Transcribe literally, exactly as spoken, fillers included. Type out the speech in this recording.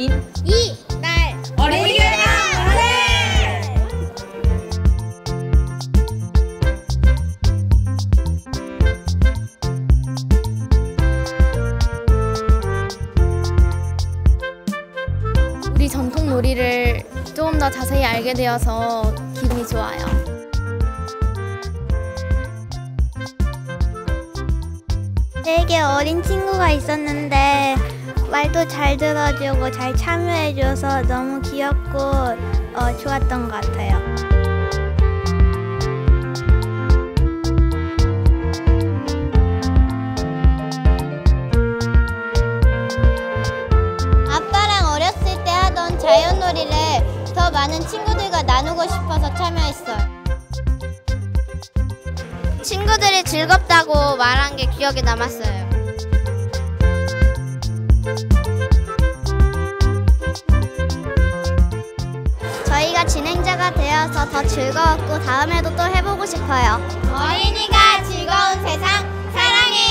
이, 이 날 어린이날 우리 전통 놀이를 조금 더 자세히 알게 되어서 기분이 좋아요. 되게 어린 친구가 있었는데 말도 잘 들어주고 잘 참여해줘서 너무 귀엽고 어, 좋았던 것 같아요. 아빠랑 어렸을 때 하던 자연놀이를 더 많은 친구들과 나누고 싶어서 참여했어요. 친구들이 즐겁다고 말한 게 기억에 남았어요. 저희가 진행자가 되어서 더 즐거웠고 다음에도 또 해보고 싶어요. 어린이가 즐거운 세상 사랑해요.